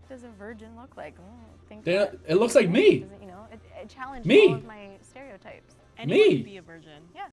heck does a virgin look like? It looks like me. It challenged all of my stereotypes. Anyone could be a virgin. Yeah.